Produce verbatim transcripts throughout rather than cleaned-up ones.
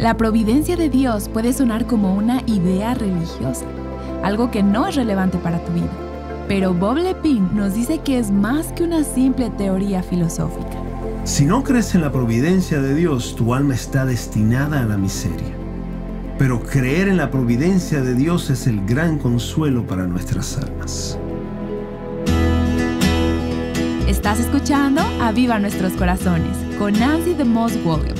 La providencia de Dios puede sonar como una idea religiosa, algo que no es relevante para tu vida. Pero Bob Lepine nos dice que es más que una simple teoría filosófica. Si no crees en la providencia de Dios, tu alma está destinada a la miseria. Pero creer en la providencia de Dios es el gran consuelo para nuestras almas. Estás escuchando Aviva Nuestros Corazones con Nancy de Moss Wolgemuth,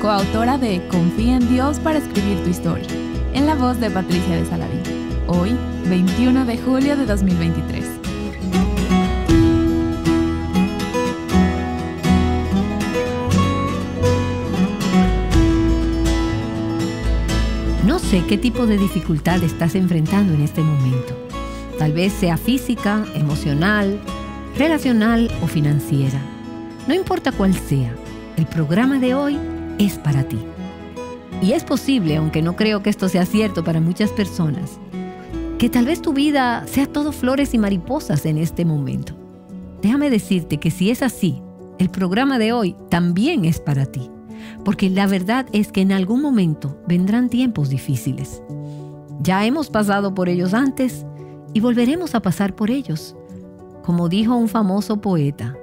coautora de Confía en Dios para escribir tu historia, en la voz de Patricia de Saladín. Hoy, veintiuno de julio de dos mil veintitrés. No sé qué tipo de dificultad estás enfrentando en este momento. Tal vez sea física, emocional, relacional o financiera. No importa cuál sea, el programa de hoy es para ti. Y es posible, aunque no creo que esto sea cierto para muchas personas, que tal vez tu vida sea todo flores y mariposas en este momento. Déjame decirte que si es así, el programa de hoy también es para ti, porque la verdad es que en algún momento vendrán tiempos difíciles. Ya hemos pasado por ellos antes y volveremos a pasar por ellos. Como dijo un famoso poeta,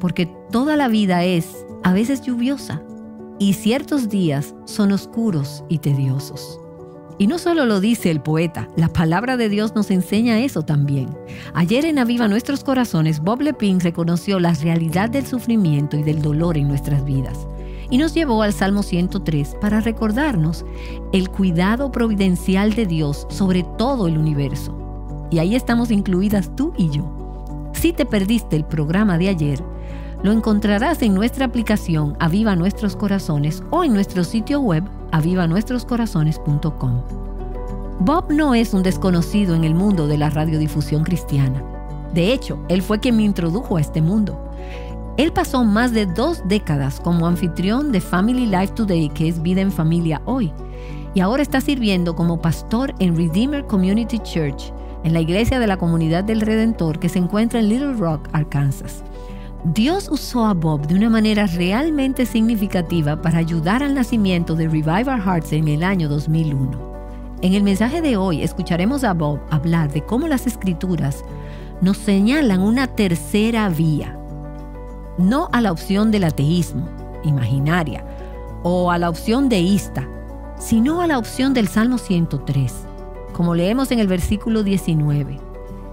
porque toda la vida es a veces lluviosa y ciertos días son oscuros y tediosos. Y no solo lo dice el poeta, la palabra de Dios nos enseña eso también. Ayer en Aviva Nuestros Corazones, Bob Lepine reconoció la realidad del sufrimiento y del dolor en nuestras vidas. Y nos llevó al Salmo ciento tres para recordarnos el cuidado providencial de Dios sobre todo el universo. Y ahí estamos incluidas tú y yo. Si te perdiste el programa de ayer, lo encontrarás en nuestra aplicación Aviva Nuestros Corazones o en nuestro sitio web aviva nuestros corazones punto com. Bob no es un desconocido en el mundo de la radiodifusión cristiana. De hecho, él fue quien me introdujo a este mundo. Él pasó más de dos décadas como anfitrión de Family Life Today, que es Vida en Familia Hoy, y ahora está sirviendo como pastor en Redeemer Community Church, en la iglesia de la Comunidad del Redentor que se encuentra en Little Rock, Arkansas. Dios usó a Bob de una manera realmente significativa para ayudar al nacimiento de Revive Our Hearts en el año dos mil uno. En el mensaje de hoy escucharemos a Bob hablar de cómo las Escrituras nos señalan una tercera vía, no a la opción del ateísmo, imaginaria, o a la opción deísta, sino a la opción del Salmo ciento tres, como leemos en el versículo diecinueve.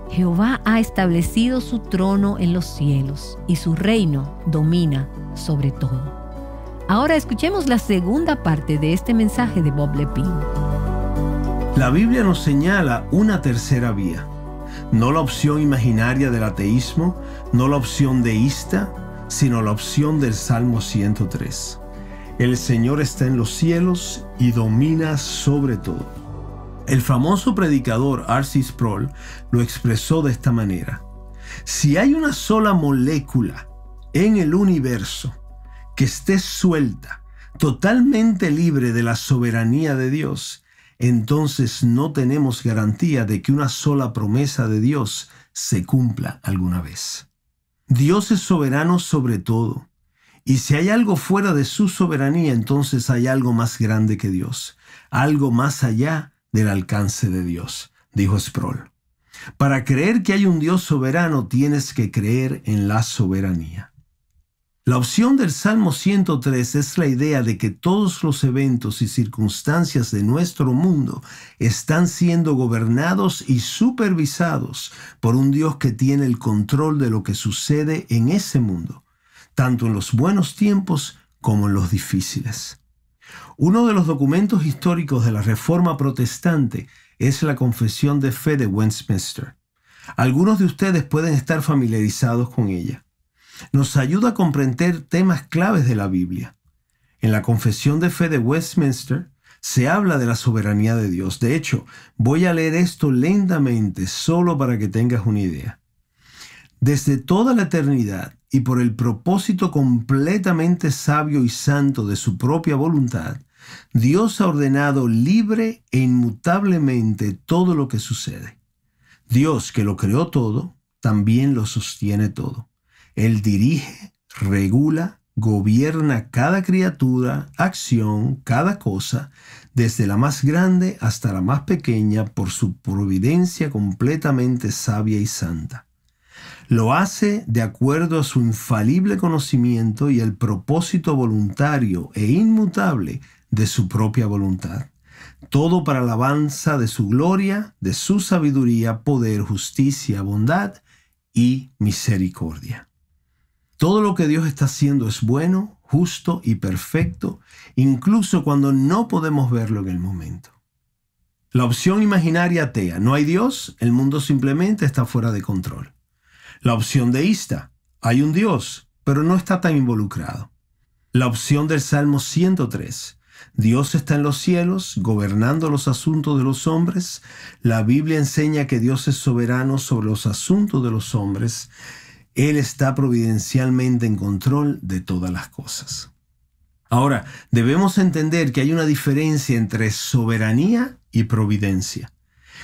Jehová ha establecido su trono en los cielos y su reino domina sobre todo. Ahora escuchemos la segunda parte de este mensaje de Bob Lepine. La Biblia nos señala una tercera vía. No la opción imaginaria del ateísmo, no la opción deísta, sino la opción del Salmo ciento tres. El Señor está en los cielos y domina sobre todo. El famoso predicador R C Sproul lo expresó de esta manera. Si hay una sola molécula en el universo que esté suelta, totalmente libre de la soberanía de Dios, entonces no tenemos garantía de que una sola promesa de Dios se cumpla alguna vez. Dios es soberano sobre todo, y si hay algo fuera de su soberanía, entonces hay algo más grande que Dios, algo más allá del alcance de Dios, dijo Sproul. Para creer que hay un Dios soberano, tienes que creer en la soberanía. La opción del Salmo ciento tres es la idea de que todos los eventos y circunstancias de nuestro mundo están siendo gobernados y supervisados por un Dios que tiene el control de lo que sucede en ese mundo, tanto en los buenos tiempos como en los difíciles. Uno de los documentos históricos de la Reforma Protestante es la Confesión de Fe de Westminster. Algunos de ustedes pueden estar familiarizados con ella. Nos ayuda a comprender temas claves de la Biblia. En la Confesión de Fe de Westminster se habla de la soberanía de Dios. De hecho, voy a leer esto lentamente, solo para que tengas una idea. Desde toda la eternidad y por el propósito completamente sabio y santo de su propia voluntad, Dios ha ordenado libre e inmutablemente todo lo que sucede. Dios, que lo creó todo, también lo sostiene todo. Él dirige, regula, gobierna cada criatura, acción, cada cosa, desde la más grande hasta la más pequeña, por su providencia completamente sabia y santa. Lo hace de acuerdo a su infalible conocimiento y el propósito voluntario e inmutable de su propia voluntad. Todo para alabanza de su gloria, de su sabiduría, poder, justicia, bondad y misericordia. Todo lo que Dios está haciendo es bueno, justo y perfecto, incluso cuando no podemos verlo en el momento. La opción imaginaria atea, no hay Dios, el mundo simplemente está fuera de control. La opción deísta, hay un Dios, pero no está tan involucrado. La opción del Salmo ciento tres, Dios está en los cielos, gobernando los asuntos de los hombres. La Biblia enseña que Dios es soberano sobre los asuntos de los hombres. Él está providencialmente en control de todas las cosas. Ahora, debemos entender que hay una diferencia entre soberanía y providencia.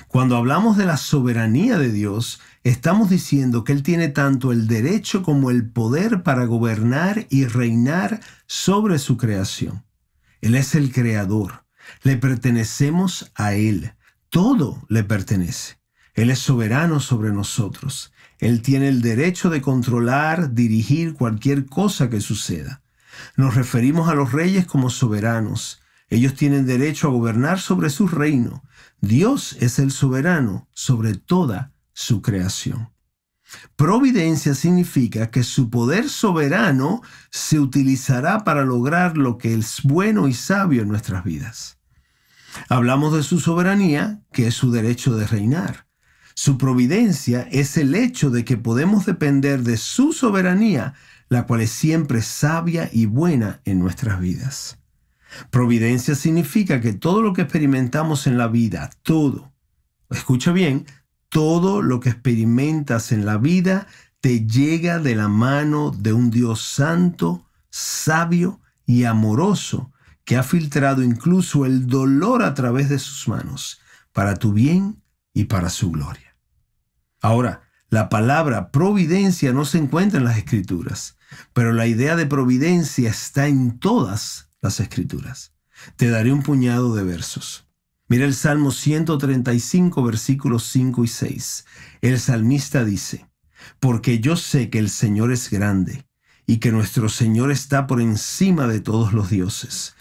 Cuando hablamos de la soberanía de Dios, estamos diciendo que Él tiene tanto el derecho como el poder para gobernar y reinar sobre su creación. Él es el creador. Le pertenecemos a Él. Todo le pertenece. Él es soberano sobre nosotros. Él tiene el derecho de controlar, dirigir cualquier cosa que suceda. Nos referimos a los reyes como soberanos. Ellos tienen derecho a gobernar sobre su reino. Dios es el soberano sobre toda su creación. Providencia significa que su poder soberano se utilizará para lograr lo que es bueno y sabio en nuestras vidas. Hablamos de su soberanía, que es su derecho de reinar. Su providencia es el hecho de que podemos depender de su soberanía, la cual es siempre sabia y buena en nuestras vidas. Providencia significa que todo lo que experimentamos en la vida, todo, escucha bien, todo lo que experimentas en la vida te llega de la mano de un Dios santo, sabio y amoroso que ha filtrado incluso el dolor a través de sus manos para tu bien y para su gloria. Ahora, la palabra providencia no se encuentra en las Escrituras, pero la idea de providencia está en todas las Escrituras. Te daré un puñado de versos. Mira el Salmo ciento treinta y cinco, versículos cinco y seis. El salmista dice, «Porque yo sé que el Señor es grande, y que nuestro Señor está por encima de todos los dioses.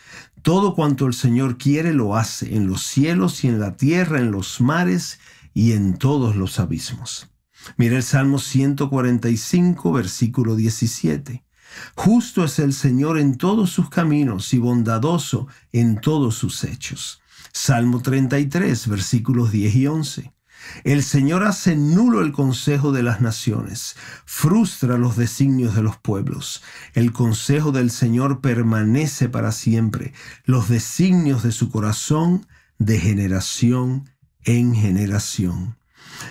Todo cuanto el Señor quiere lo hace, en los cielos y en la tierra, en los mares y en todos los abismos». Mira el Salmo ciento cuarenta y cinco, versículo diecisiete. «Justo es el Señor en todos sus caminos y bondadoso en todos sus hechos». Salmo treinta y tres, versículos diez y once. El Señor hace nulo el consejo de las naciones, frustra los designios de los pueblos. El consejo del Señor permanece para siempre, los designios de su corazón de generación en generación.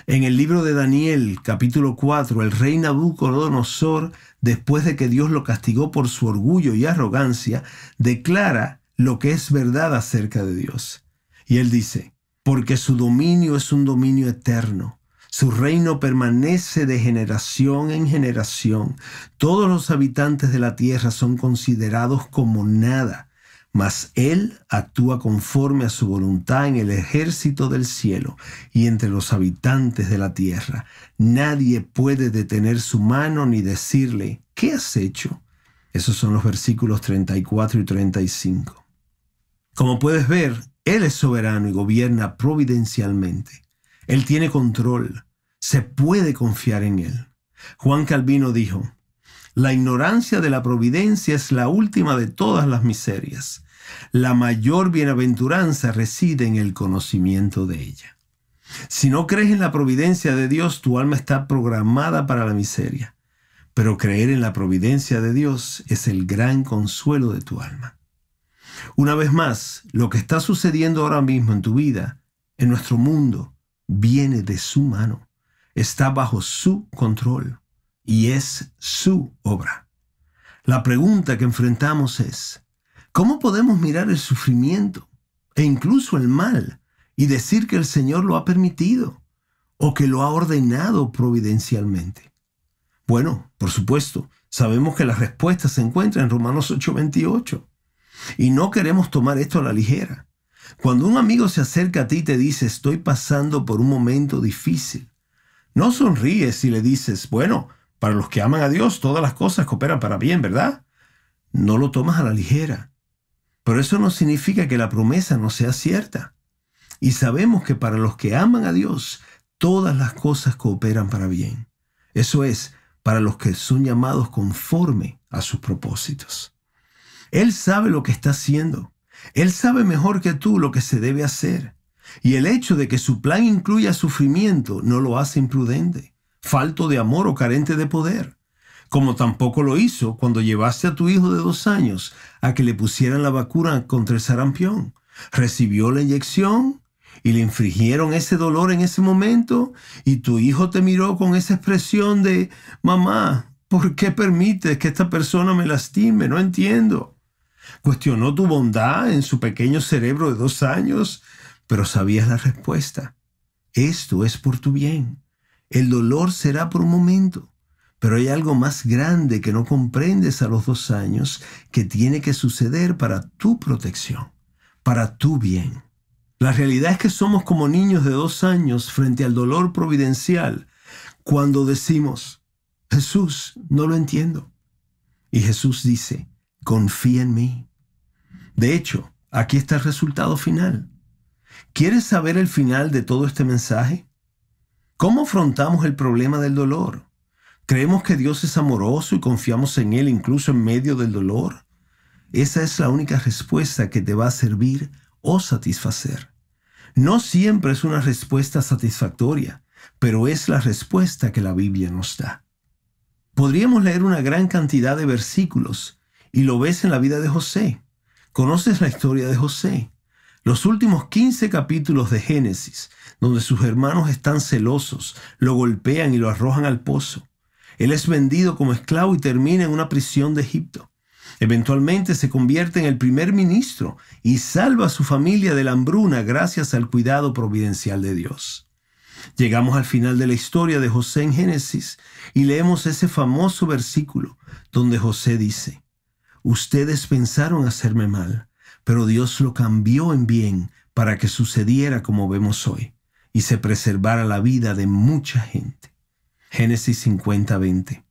En el libro de Daniel, capítulo cuatro, el rey Nabucodonosor, después de que Dios lo castigó por su orgullo y arrogancia, declara lo que es verdad acerca de Dios. Y él dice, porque su dominio es un dominio eterno, su reino permanece de generación en generación. Todos los habitantes de la tierra son considerados como nada, mas él actúa conforme a su voluntad en el ejército del cielo y entre los habitantes de la tierra. Nadie puede detener su mano ni decirle, ¿qué has hecho? Esos son los versículos treinta y cuatro y treinta y cinco. Como puedes ver, Él es soberano y gobierna providencialmente. Él tiene control. Se puede confiar en Él. Juan Calvino dijo, «La ignorancia de la providencia es la última de todas las miserias. La mayor bienaventuranza reside en el conocimiento de ella». Si no crees en la providencia de Dios, tu alma está programada para la miseria. Pero creer en la providencia de Dios es el gran consuelo de tu alma. Una vez más, lo que está sucediendo ahora mismo en tu vida, en nuestro mundo, viene de su mano. Está bajo su control y es su obra. La pregunta que enfrentamos es, ¿cómo podemos mirar el sufrimiento e incluso el mal y decir que el Señor lo ha permitido o que lo ha ordenado providencialmente? Bueno, por supuesto, Sabemos que la respuesta se encuentra en Romanos ocho veintiocho. Y no queremos tomar esto a la ligera. Cuando un amigo se acerca a ti y te dice, estoy pasando por un momento difícil, no sonríes y le dices, bueno, para los que aman a Dios, todas las cosas cooperan para bien, ¿verdad? No lo tomas a la ligera. Pero eso no significa que la promesa no sea cierta. Y sabemos que para los que aman a Dios, todas las cosas cooperan para bien. Eso es, para los que son llamados conforme a sus propósitos. Él sabe lo que está haciendo. Él sabe mejor que tú lo que se debe hacer. Y el hecho de que su plan incluya sufrimiento no lo hace imprudente, falto de amor o carente de poder. Como tampoco lo hizo cuando llevaste a tu hijo de dos años a que le pusieran la vacuna contra el sarampión. Recibió la inyección y le infligieron ese dolor en ese momento y tu hijo te miró con esa expresión de, mamá, ¿por qué permites que esta persona me lastime? No entiendo. Cuestionó tu bondad en su pequeño cerebro de dos años, pero sabías la respuesta. Esto es por tu bien. El dolor será por un momento, pero hay algo más grande que no comprendes a los dos años que tiene que suceder para tu protección, para tu bien. La realidad es que somos como niños de dos años frente al dolor providencial cuando decimos, Jesús, no lo entiendo. Y Jesús dice, confía en mí. De hecho, aquí está el resultado final. ¿Quieres saber el final de todo este mensaje? ¿Cómo afrontamos el problema del dolor? ¿Creemos que Dios es amoroso y confiamos en Él incluso en medio del dolor? Esa es la única respuesta que te va a servir o satisfacer. No siempre es una respuesta satisfactoria, pero es la respuesta que la Biblia nos da. Podríamos leer una gran cantidad de versículos y lo ves en la vida de José. Conoces la historia de José. Los últimos quince capítulos de Génesis, donde sus hermanos están celosos, lo golpean y lo arrojan al pozo. Él es vendido como esclavo y termina en una prisión de Egipto. Eventualmente se convierte en el primer ministro y salva a su familia de la hambruna gracias al cuidado providencial de Dios. Llegamos al final de la historia de José en Génesis y leemos ese famoso versículo donde José dice, «Ustedes pensaron hacerme mal, pero Dios lo cambió en bien para que sucediera como vemos hoy y se preservara la vida de mucha gente». Génesis cincuenta veinte.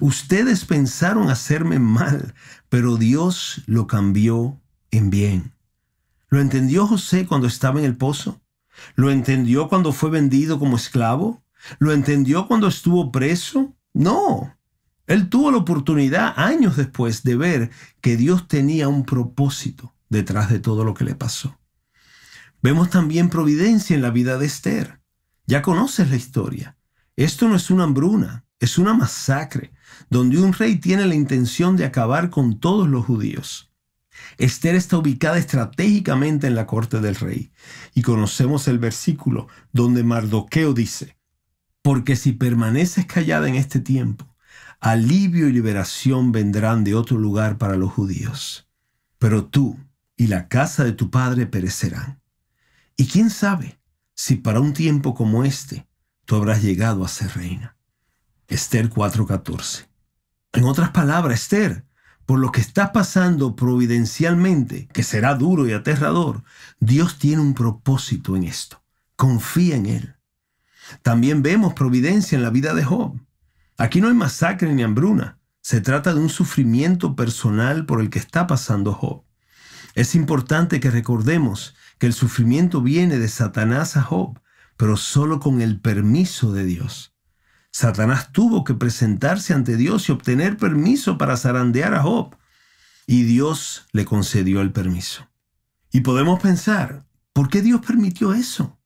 Ustedes pensaron hacerme mal, pero Dios lo cambió en bien. ¿Lo entendió José cuando estaba en el pozo? ¿Lo entendió cuando fue vendido como esclavo? ¿Lo entendió cuando estuvo preso? No. Él tuvo la oportunidad años después de ver que Dios tenía un propósito detrás de todo lo que le pasó. Vemos también providencia en la vida de Esther. Ya conoces la historia. Esto no es una hambruna. Es una masacre donde un rey tiene la intención de acabar con todos los judíos. Esther está ubicada estratégicamente en la corte del rey. Y conocemos el versículo donde Mardoqueo dice, «Porque si permaneces callada en este tiempo, alivio y liberación vendrán de otro lugar para los judíos. Pero tú y la casa de tu padre perecerán». Y quién sabe si para un tiempo como este tú habrás llegado a ser reina. Esther cuatro catorce. En otras palabras, Esther, por lo que estás pasando providencialmente, que será duro y aterrador, Dios tiene un propósito en esto. Confía en Él. También vemos providencia en la vida de Job. Aquí no hay masacre ni hambruna. Se trata de un sufrimiento personal por el que está pasando Job. Es importante que recordemos que el sufrimiento viene de Satanás a Job, pero solo con el permiso de Dios. Satanás tuvo que presentarse ante Dios y obtener permiso para zarandear a Job. Y Dios le concedió el permiso. Y podemos pensar, ¿por qué Dios permitió eso?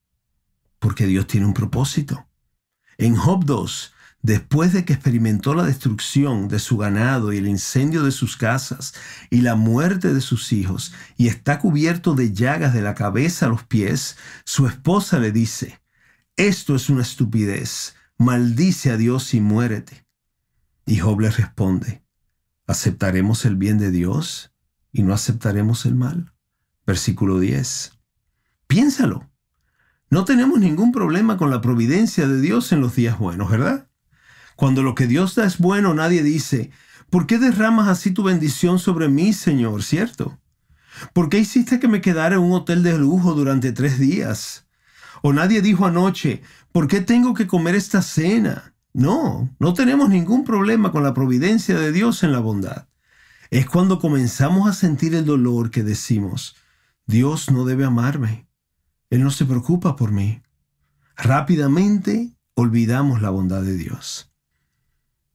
Porque Dios tiene un propósito. En Job dos, después de que experimentó la destrucción de su ganado y el incendio de sus casas y la muerte de sus hijos, y está cubierto de llagas de la cabeza a los pies, su esposa le dice, «Esto es una estupidez. Maldice a Dios y muérete». Y Job le responde, ¿aceptaremos el bien de Dios y no aceptaremos el mal? Versículo diez. Piénsalo. No tenemos ningún problema con la providencia de Dios en los días buenos, ¿verdad? Cuando lo que Dios da es bueno, nadie dice, ¿por qué derramas así tu bendición sobre mí, Señor? ¿Cierto? ¿Por qué hiciste que me quedara en un hotel de lujo durante tres días? O nadie dijo anoche, ¿por qué tengo que comer esta cena? No, no tenemos ningún problema con la providencia de Dios en la bondad. Es cuando comenzamos a sentir el dolor que decimos, Dios no debe amarme. Él no se preocupa por mí. Rápidamente olvidamos la bondad de Dios.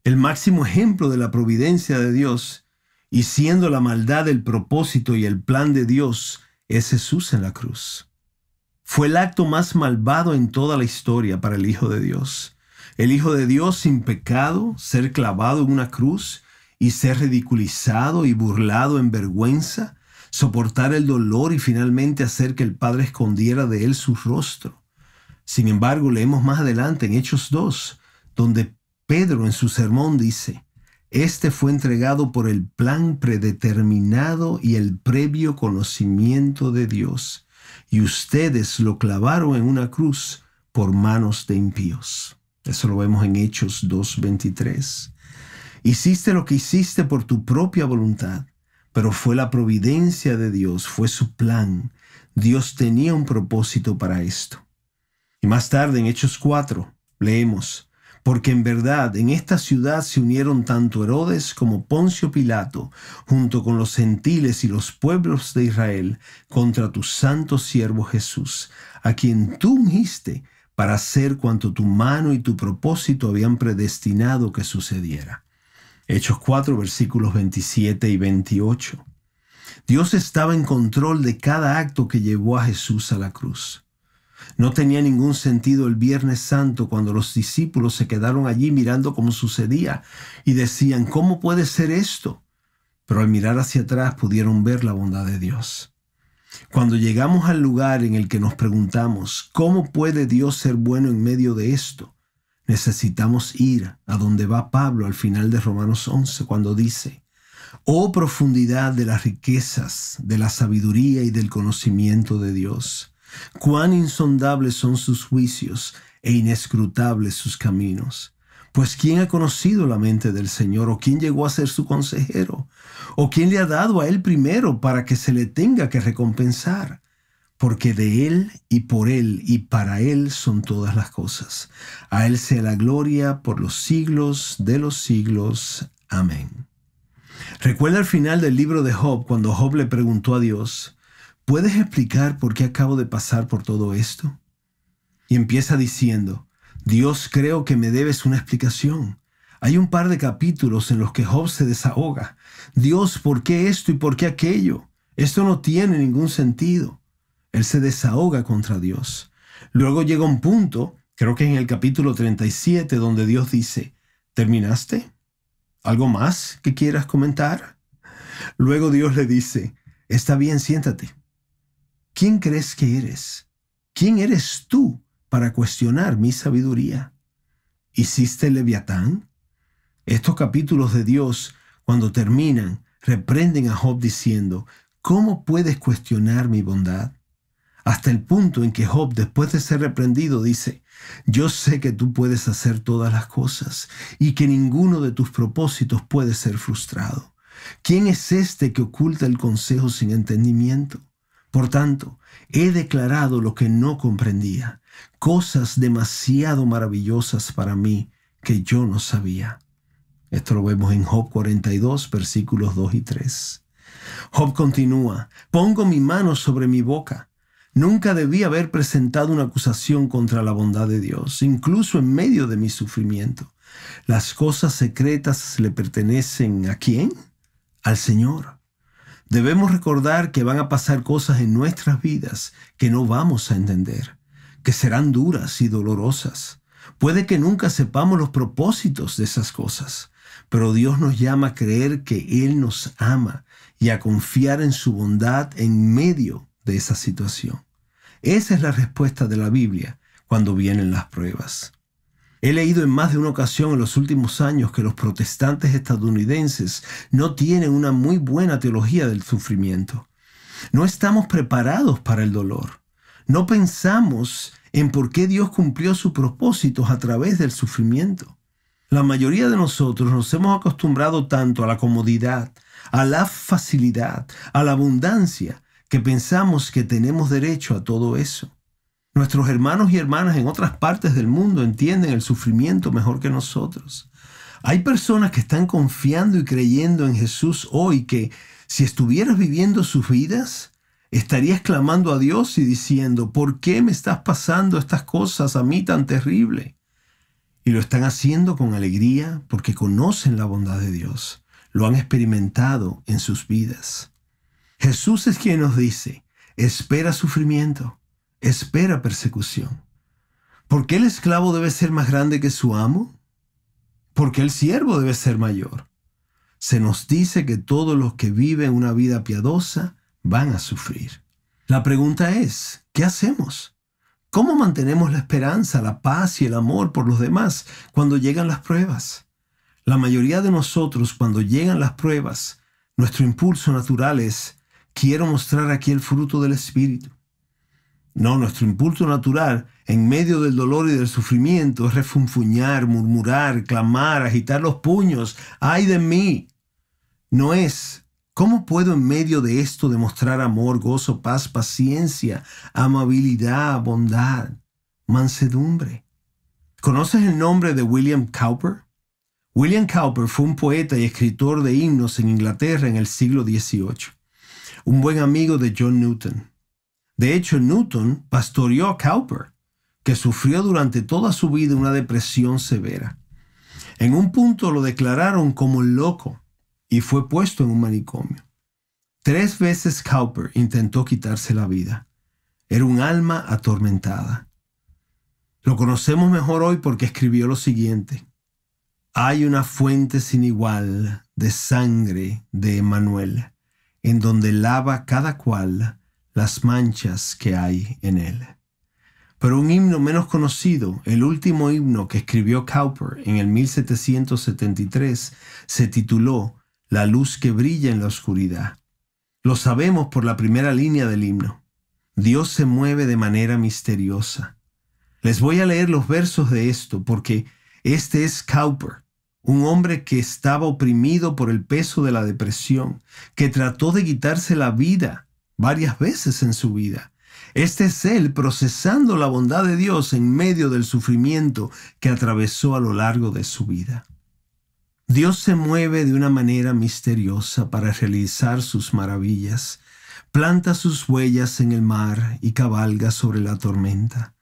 El máximo ejemplo de la providencia de Dios y siendo la maldad el propósito y el plan de Dios es Jesús en la cruz. Fue el acto más malvado en toda la historia para el Hijo de Dios. El Hijo de Dios sin pecado, ser clavado en una cruz y ser ridiculizado y burlado en vergüenza, soportar el dolor y finalmente hacer que el Padre escondiera de él su rostro. Sin embargo, leemos más adelante en Hechos dos, donde Pedro en su sermón dice, «Este fue entregado por el plan predeterminado y el previo conocimiento de Dios, y ustedes lo clavaron en una cruz por manos de impíos». Eso lo vemos en Hechos dos veintitrés. Hiciste lo que hiciste por tu propia voluntad, pero fue la providencia de Dios, fue su plan. Dios tenía un propósito para esto. Y más tarde, en Hechos cuatro, leemos, porque en verdad en esta ciudad se unieron tanto Herodes como Poncio Pilato, junto con los gentiles y los pueblos de Israel, contra tu santo siervo Jesús, a quien tú ungiste para hacer cuanto tu mano y tu propósito habían predestinado que sucediera. Hechos cuatro, versículos veintisiete y veintiocho. Dios estaba en control de cada acto que llevó a Jesús a la cruz. No tenía ningún sentido el Viernes Santo cuando los discípulos se quedaron allí mirando cómo sucedía y decían, ¿cómo puede ser esto? Pero al mirar hacia atrás pudieron ver la bondad de Dios. Cuando llegamos al lugar en el que nos preguntamos, ¿cómo puede Dios ser bueno en medio de esto? Necesitamos ir a donde va Pablo al final de Romanos once cuando dice, «Oh profundidad de las riquezas, de la sabiduría y del conocimiento de Dios, cuán insondables son sus juicios e inescrutables sus caminos. Pues ¿quién ha conocido la mente del Señor? ¿O quién llegó a ser su consejero? ¿O quién le ha dado a él primero para que se le tenga que recompensar? Porque de Él y por Él y para Él son todas las cosas. A Él sea la gloria por los siglos de los siglos. Amén». Recuerda al final del libro de Job, cuando Job le preguntó a Dios, ¿puedes explicar por qué acabo de pasar por todo esto? Y empieza diciendo, Dios, creo que me debes una explicación. Hay un par de capítulos en los que Job se desahoga. Dios, ¿por qué esto y por qué aquello? Esto no tiene ningún sentido. Él se desahoga contra Dios. Luego llega un punto, creo que en el capítulo treinta y siete, donde Dios dice, ¿terminaste? ¿Algo más que quieras comentar? Luego Dios le dice, está bien, siéntate. ¿Quién crees que eres? ¿Quién eres tú para cuestionar mi sabiduría? ¿Hiciste el Leviatán? Estos capítulos de Dios, cuando terminan, reprenden a Job diciendo, ¿cómo puedes cuestionar mi bondad? Hasta el punto en que Job, después de ser reprendido, dice, yo sé que tú puedes hacer todas las cosas y que ninguno de tus propósitos puede ser frustrado. ¿Quién es este que oculta el consejo sin entendimiento? Por tanto, he declarado lo que no comprendía, cosas demasiado maravillosas para mí que yo no sabía. Esto lo vemos en Job cuarenta y dos, versículos dos y tres. Job continúa, pongo mi mano sobre mi boca. Nunca debí haber presentado una acusación contra la bondad de Dios, incluso en medio de mi sufrimiento. Las cosas secretas le pertenecen ¿a quién? Al Señor. Debemos recordar que van a pasar cosas en nuestras vidas que no vamos a entender, que serán duras y dolorosas. Puede que nunca sepamos los propósitos de esas cosas, pero Dios nos llama a creer que Él nos ama y a confiar en su bondad en medio de esa situación. Esa es la respuesta de la Biblia cuando vienen las pruebas. He leído en más de una ocasión en los últimos años que los protestantes estadounidenses no tienen una muy buena teología del sufrimiento. No estamos preparados para el dolor. No pensamos en por qué Dios cumplió sus propósitos a través del sufrimiento. La mayoría de nosotros nos hemos acostumbrado tanto a la comodidad, a la facilidad, a la abundancia, que pensamos que tenemos derecho a todo eso. Nuestros hermanos y hermanas en otras partes del mundo entienden el sufrimiento mejor que nosotros. Hay personas que están confiando y creyendo en Jesús hoy que, si estuvieras viviendo sus vidas, estarías clamando a Dios y diciendo, ¿por qué me estás pasando estas cosas a mí tan terrible? Y lo están haciendo con alegría porque conocen la bondad de Dios. Lo han experimentado en sus vidas. Jesús es quien nos dice, espera sufrimiento, espera persecución. ¿Por qué el esclavo debe ser más grande que su amo? ¿Por qué el siervo debe ser mayor? Se nos dice que todos los que viven una vida piadosa van a sufrir. La pregunta es, ¿qué hacemos? ¿Cómo mantenemos la esperanza, la paz y el amor por los demás cuando llegan las pruebas? La mayoría de nosotros, cuando llegan las pruebas, nuestro impulso natural es, quiero mostrar aquí el fruto del Espíritu. No, nuestro impulso natural, en medio del dolor y del sufrimiento, es refunfuñar, murmurar, clamar, agitar los puños. ¡Ay de mí! No es, ¿cómo puedo en medio de esto demostrar amor, gozo, paz, paciencia, amabilidad, bondad, mansedumbre? ¿Conoces el nombre de William Cowper? William Cowper fue un poeta y escritor de himnos en Inglaterra en el siglo dieciocho, un buen amigo de John Newton. De hecho, Newton pastoreó a Cowper, que sufrió durante toda su vida una depresión severa. En un punto lo declararon como loco y fue puesto en un manicomio. Tres veces Cowper intentó quitarse la vida. Era un alma atormentada. Lo conocemos mejor hoy porque escribió lo siguiente. Hay una fuente sin igual de sangre de Emanuel, en donde lava cada cual las manchas que hay en él. Pero un himno menos conocido, el último himno que escribió Cowper en el mil setecientos setenta y tres, se tituló La luz que brilla en la oscuridad. Lo sabemos por la primera línea del himno. Dios se mueve de manera misteriosa. Les voy a leer los versos de esto porque este es Cowper, un hombre que estaba oprimido por el peso de la depresión, que trató de quitarse la vida varias veces en su vida. Este es él procesando la bondad de Dios en medio del sufrimiento que atravesó a lo largo de su vida. Dios se mueve de una manera misteriosa para realizar sus maravillas, planta sus huellas en el mar y cabalga sobre la tormenta.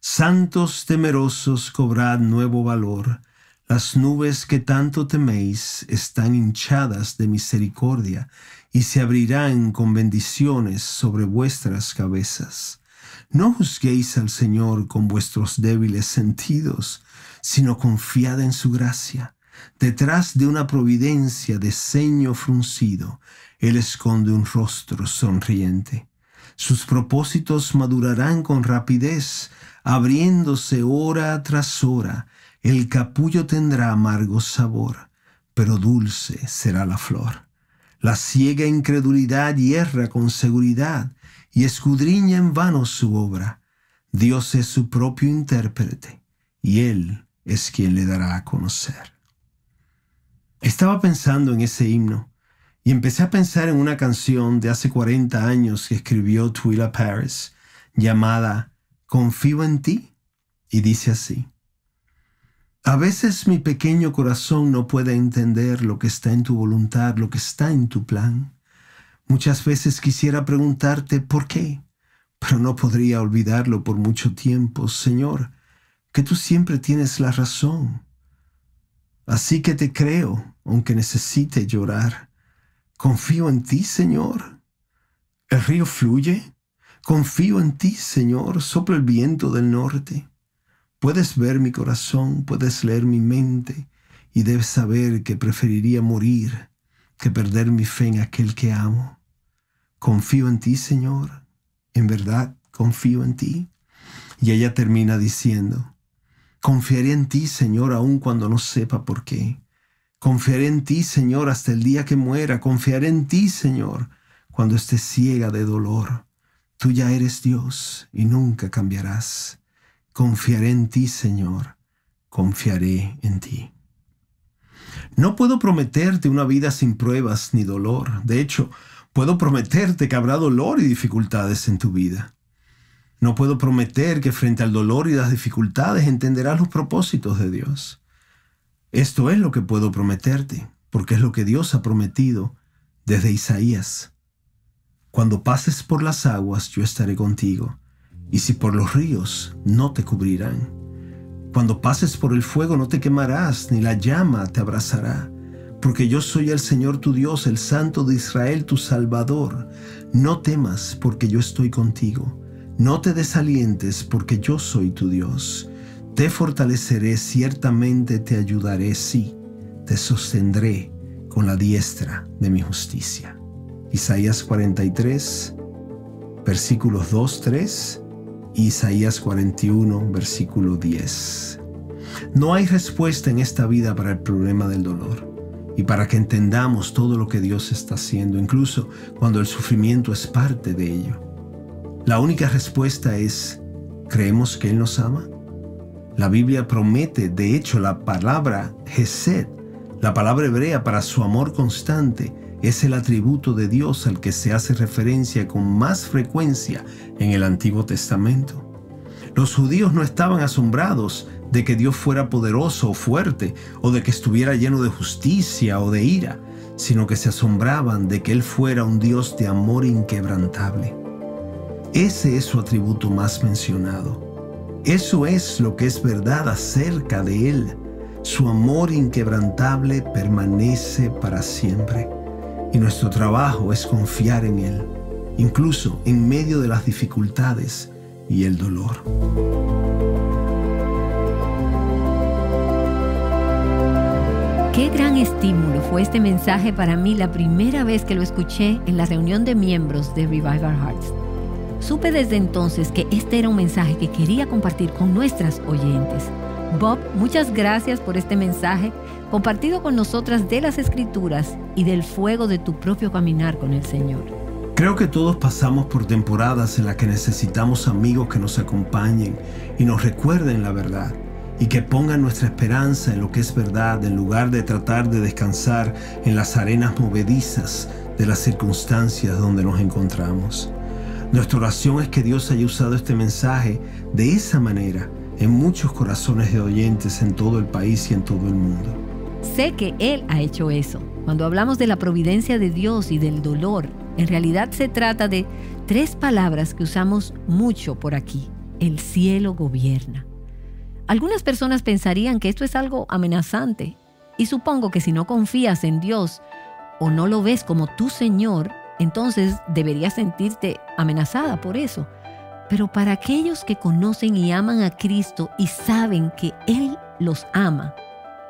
Santos temerosos, cobrad nuevo valor. Las nubes que tanto teméis están hinchadas de misericordia y se abrirán con bendiciones sobre vuestras cabezas. No juzguéis al Señor con vuestros débiles sentidos, sino confiad en su gracia. Detrás de una providencia de ceño fruncido, Él esconde un rostro sonriente. Sus propósitos madurarán con rapidez, abriéndose hora tras hora. El capullo tendrá amargo sabor, pero dulce será la flor. La ciega incredulidad hierra con seguridad y escudriña en vano su obra. Dios es su propio intérprete y Él es quien le dará a conocer. Estaba pensando en ese himno y empecé a pensar en una canción de hace cuarenta años que escribió Twila Paris llamada Confío en ti, y dice así. A veces mi pequeño corazón no puede entender lo que está en tu voluntad, lo que está en tu plan. Muchas veces quisiera preguntarte por qué, pero no podría olvidarlo por mucho tiempo, Señor, que tú siempre tienes la razón. Así que te creo, aunque necesite llorar. Confío en ti, Señor. ¿El río fluye? Confío en ti, Señor. Sopla el viento del norte. Puedes ver mi corazón, puedes leer mi mente, y debes saber que preferiría morir que perder mi fe en aquel que amo. Confío en ti, Señor. En verdad, confío en ti. Y ella termina diciendo, confiaré en ti, Señor, aun cuando no sepa por qué. Confiaré en ti, Señor, hasta el día que muera. Confiaré en ti, Señor, cuando esté ciega de dolor. Tú ya eres Dios y nunca cambiarás. Confiaré en ti, Señor. Confiaré en ti. No puedo prometerte una vida sin pruebas ni dolor. De hecho, puedo prometerte que habrá dolor y dificultades en tu vida. No puedo prometer que frente al dolor y las dificultades entenderás los propósitos de Dios. Esto es lo que puedo prometerte, porque es lo que Dios ha prometido desde Isaías. Cuando pases por las aguas, yo estaré contigo, y si por los ríos, no te cubrirán. Cuando pases por el fuego, no te quemarás, ni la llama te abrazará, porque yo soy el Señor tu Dios, el Santo de Israel, tu Salvador. No temas, porque yo estoy contigo. No te desalientes, porque yo soy tu Dios. Te fortaleceré, ciertamente te ayudaré, sí, te sostendré con la diestra de mi justicia. Isaías cuarenta y tres, versículos dos, tres, y Isaías cuarenta y uno, versículo diez. No hay respuesta en esta vida para el problema del dolor y para que entendamos todo lo que Dios está haciendo, incluso cuando el sufrimiento es parte de ello. La única respuesta es, ¿creemos que Él nos ama? La Biblia promete, de hecho, la palabra Gesed, la palabra hebrea para su amor constante, es el atributo de Dios al que se hace referencia con más frecuencia en el Antiguo Testamento. Los judíos no estaban asombrados de que Dios fuera poderoso o fuerte, o de que estuviera lleno de justicia o de ira, sino que se asombraban de que Él fuera un Dios de amor inquebrantable. Ese es su atributo más mencionado. Eso es lo que es verdad acerca de Él. Su amor inquebrantable permanece para siempre. Y nuestro trabajo es confiar en Él, incluso en medio de las dificultades y el dolor. Qué gran estímulo fue este mensaje para mí la primera vez que lo escuché en la reunión de miembros de Revive Our Hearts. Supe desde entonces que este era un mensaje que quería compartir con nuestras oyentes. Bob, muchas gracias por este mensaje compartido con nosotras de las Escrituras y del fuego de tu propio caminar con el Señor. Creo que todos pasamos por temporadas en las que necesitamos amigos que nos acompañen y nos recuerden la verdad y que pongan nuestra esperanza en lo que es verdad en lugar de tratar de descansar en las arenas movedizas de las circunstancias donde nos encontramos. Nuestra oración es que Dios haya usado este mensaje de esa manera en muchos corazones de oyentes en todo el país y en todo el mundo. Sé que Él ha hecho eso. Cuando hablamos de la providencia de Dios y del dolor, en realidad se trata de tres palabras que usamos mucho por aquí. El cielo gobierna. Algunas personas pensarían que esto es algo amenazante, y supongo que si no confías en Dios o no lo ves como tu Señor, entonces deberías sentirte amenazada por eso. Pero para aquellos que conocen y aman a Cristo y saben que Él los ama,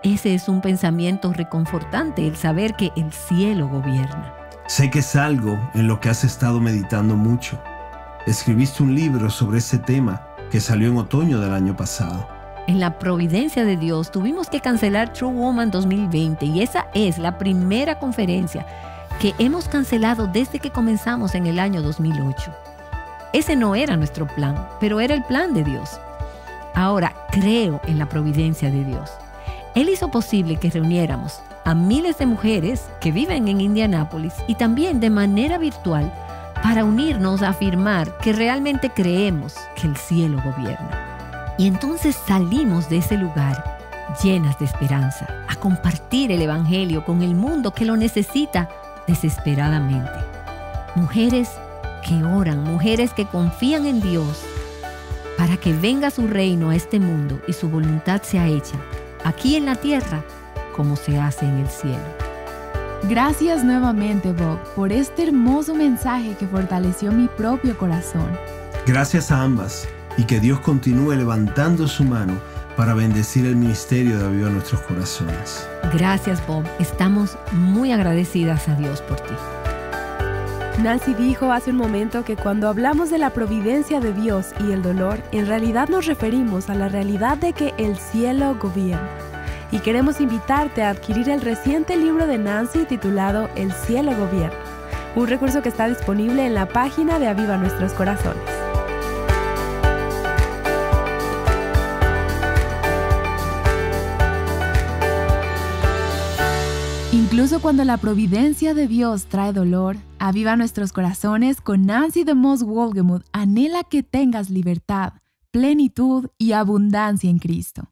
ese es un pensamiento reconfortante, el saber que el cielo gobierna. Sé que es algo en lo que has estado meditando mucho. Escribiste un libro sobre ese tema que salió en otoño del año pasado. En la providencia de Dios tuvimos que cancelar True Woman dos mil veinte, y esa es la primera conferencia que hemos cancelado desde que comenzamos en el año dos mil ocho. Ese no era nuestro plan, pero era el plan de Dios. Ahora creo en la providencia de Dios. Él hizo posible que reuniéramos a miles de mujeres que viven en Indianápolis y también de manera virtual para unirnos a afirmar que realmente creemos que el cielo gobierna. Y entonces salimos de ese lugar llenas de esperanza a compartir el evangelio con el mundo que lo necesita desesperadamente. Mujeres que oran, mujeres que confían en Dios para que venga su reino a este mundo y su voluntad sea hecha aquí en la tierra como se hace en el cielo. Gracias nuevamente, Bob, por este hermoso mensaje que fortaleció mi propio corazón. Gracias a ambas, y que Dios continúe levantando su mano para bendecir el ministerio de Aviva Nuestros Corazones. Gracias, Bob. Estamos muy agradecidas a Dios por ti. Nancy dijo hace un momento que cuando hablamos de la providencia de Dios y el dolor, en realidad nos referimos a la realidad de que el cielo gobierna. Y queremos invitarte a adquirir el reciente libro de Nancy titulado El cielo gobierna, un recurso que está disponible en la página de Aviva Nuestros Corazones. Incluso cuando la providencia de Dios trae dolor, Aviva Nuestros Corazones con Nancy de Moss Wolgemuth anhela que tengas libertad, plenitud y abundancia en Cristo.